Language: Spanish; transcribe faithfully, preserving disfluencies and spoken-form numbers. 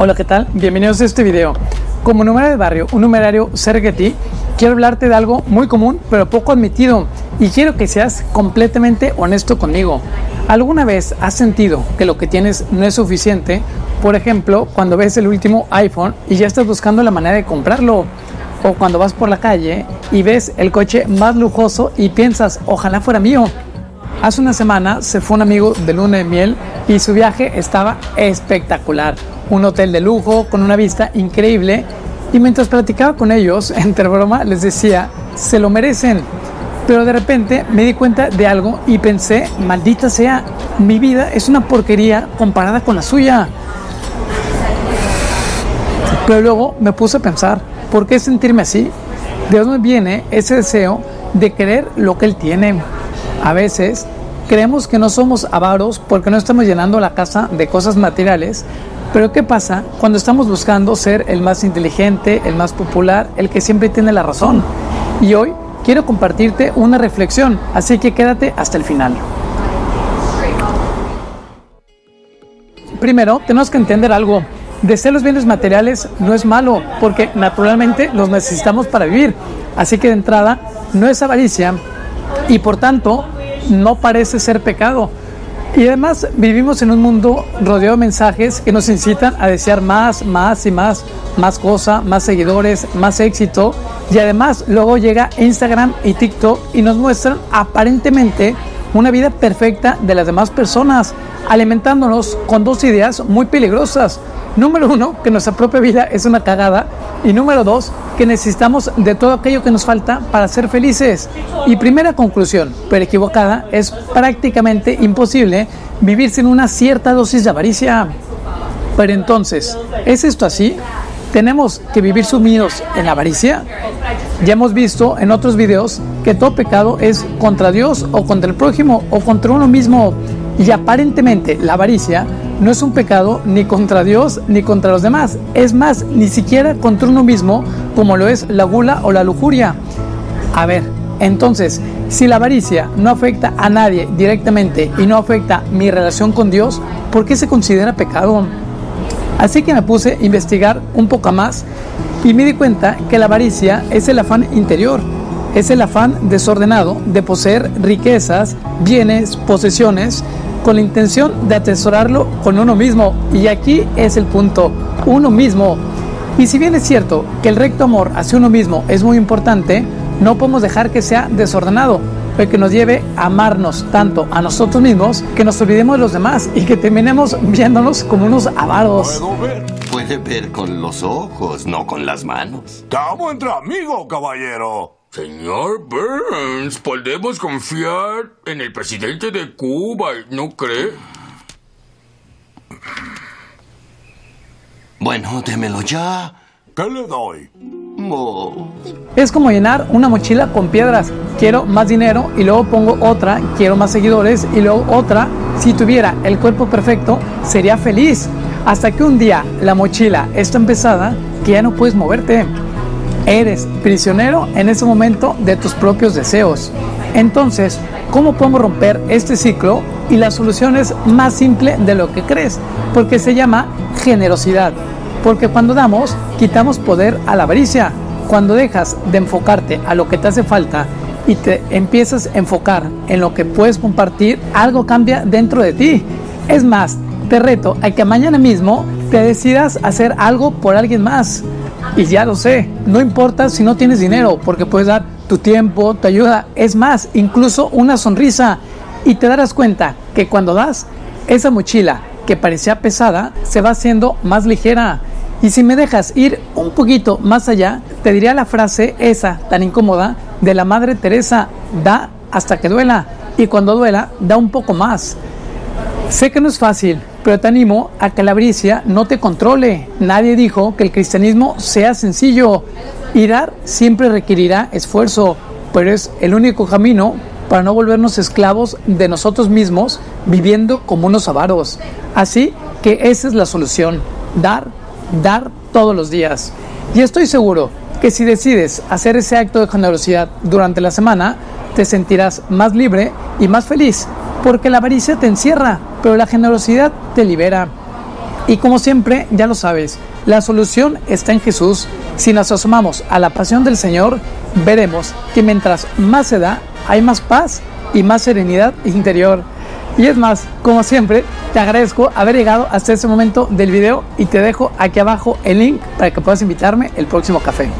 Hola, ¿qué tal? Bienvenidos a este video. Como numerario de barrio, un numerario cerca de ti, quiero hablarte de algo muy común pero poco admitido y quiero que seas completamente honesto conmigo. ¿Alguna vez has sentido que lo que tienes no es suficiente? Por ejemplo, cuando ves el último iPhone y ya estás buscando la manera de comprarlo. O cuando vas por la calle y ves el coche más lujoso y piensas, ojalá fuera mío. Hace una semana se fue un amigo de luna de miel y su viaje estaba espectacular. Un hotel de lujo con una vista increíble, y mientras platicaba con ellos, entre broma, les decía, se lo merecen. Pero de repente me di cuenta de algo y pensé, maldita sea, mi vida es una porquería comparada con la suya. Pero luego me puse a pensar, ¿por qué sentirme así? ¿De dónde viene ese deseo de querer lo que él tiene? A veces creemos que no somos avaros porque no estamos llenando la casa de cosas materiales, pero ¿qué pasa cuando estamos buscando ser el más inteligente, el más popular, el que siempre tiene la razón? Y hoy quiero compartirte una reflexión, así que quédate hasta el final. Primero, tenemos que entender algo. Desear los bienes materiales no es malo, porque naturalmente los necesitamos para vivir. Así que de entrada, no es avaricia y por tanto, no parece ser pecado. Y además, vivimos en un mundo rodeado de mensajes que nos incitan a desear más, más y más, más cosas, más seguidores, más éxito. Y además, luego llega Instagram y TikTok y nos muestran aparentemente una vida perfecta de las demás personas, alimentándonos con dos ideas muy peligrosas. Número uno, que nuestra propia vida es una cagada. Y número dos, que necesitamos de todo aquello que nos falta para ser felices. Y primera conclusión, pero equivocada, es prácticamente imposible vivir sin una cierta dosis de avaricia. Pero entonces, ¿es esto así? ¿Tenemos que vivir sumidos en la avaricia? Ya hemos visto en otros videos que todo pecado es contra Dios o contra el prójimo o contra uno mismo. Y aparentemente la avaricia no es un pecado ni contra Dios ni contra los demás. Es más, ni siquiera contra uno mismo, como lo es la gula o la lujuria. A ver, entonces, si la avaricia no afecta a nadie directamente y no afecta mi relación con Dios, ¿por qué se considera pecado? Así que me puse a investigar un poco más y me di cuenta que la avaricia es el afán interior. Es el afán desordenado de poseer riquezas, bienes, posesiones, con la intención de atesorarlo con uno mismo. Y aquí es el punto, uno mismo. Y si bien es cierto que el recto amor hacia uno mismo es muy importante, no podemos dejar que sea desordenado, o que nos lleve a amarnos tanto a nosotros mismos, que nos olvidemos de los demás y que terminemos viéndonos como unos avaros. ¿Puedo ver? Puede ver con los ojos, no con las manos. Estamos entre amigos, caballero. Señor Burns, ¿podemos confiar en el presidente de Cuba, no cree? Bueno, démelo ya. ¿Qué le doy? Oh. Es como llenar una mochila con piedras. Quiero más dinero y luego pongo otra. Quiero más seguidores y luego otra. Si tuviera el cuerpo perfecto, sería feliz. Hasta que un día la mochila es tan pesada que ya no puedes moverte. Eres prisionero en ese momento de tus propios deseos. Entonces, ¿cómo podemos romper este ciclo? Y la solución es más simple de lo que crees, porque se llama generosidad. Porque cuando damos, quitamos poder a la avaricia. Cuando dejas de enfocarte a lo que te hace falta y te empiezas a enfocar en lo que puedes compartir, algo cambia dentro de ti. Es más, te reto a que mañana mismo te decidas hacer algo por alguien más. Y ya lo sé, no importa si no tienes dinero, porque puedes dar tu tiempo, tu ayuda, es más, incluso una sonrisa. Y te darás cuenta que cuando das, esa mochila que parecía pesada se va haciendo más ligera. Y si me dejas ir un poquito más allá, te diría la frase esa tan incómoda de la Madre Teresa, da hasta que duela, y cuando duela, da un poco más. Sé que no es fácil, pero te animo a que la avaricia no te controle. Nadie dijo que el cristianismo sea sencillo, y dar siempre requerirá esfuerzo, pero es el único camino para no volvernos esclavos de nosotros mismos viviendo como unos avaros. Así que esa es la solución, dar, dar todos los días. Y estoy seguro que si decides hacer ese acto de generosidad durante la semana, te sentirás más libre y más feliz, porque la avaricia te encierra, pero la generosidad te libera. Y como siempre, ya lo sabes, la solución está en Jesús. Si nos asomamos a la pasión del Señor, veremos que mientras más se da, hay más paz y más serenidad interior. Y es más, como siempre, te agradezco haber llegado hasta este momento del video y te dejo aquí abajo el link para que puedas invitarme el próximo café.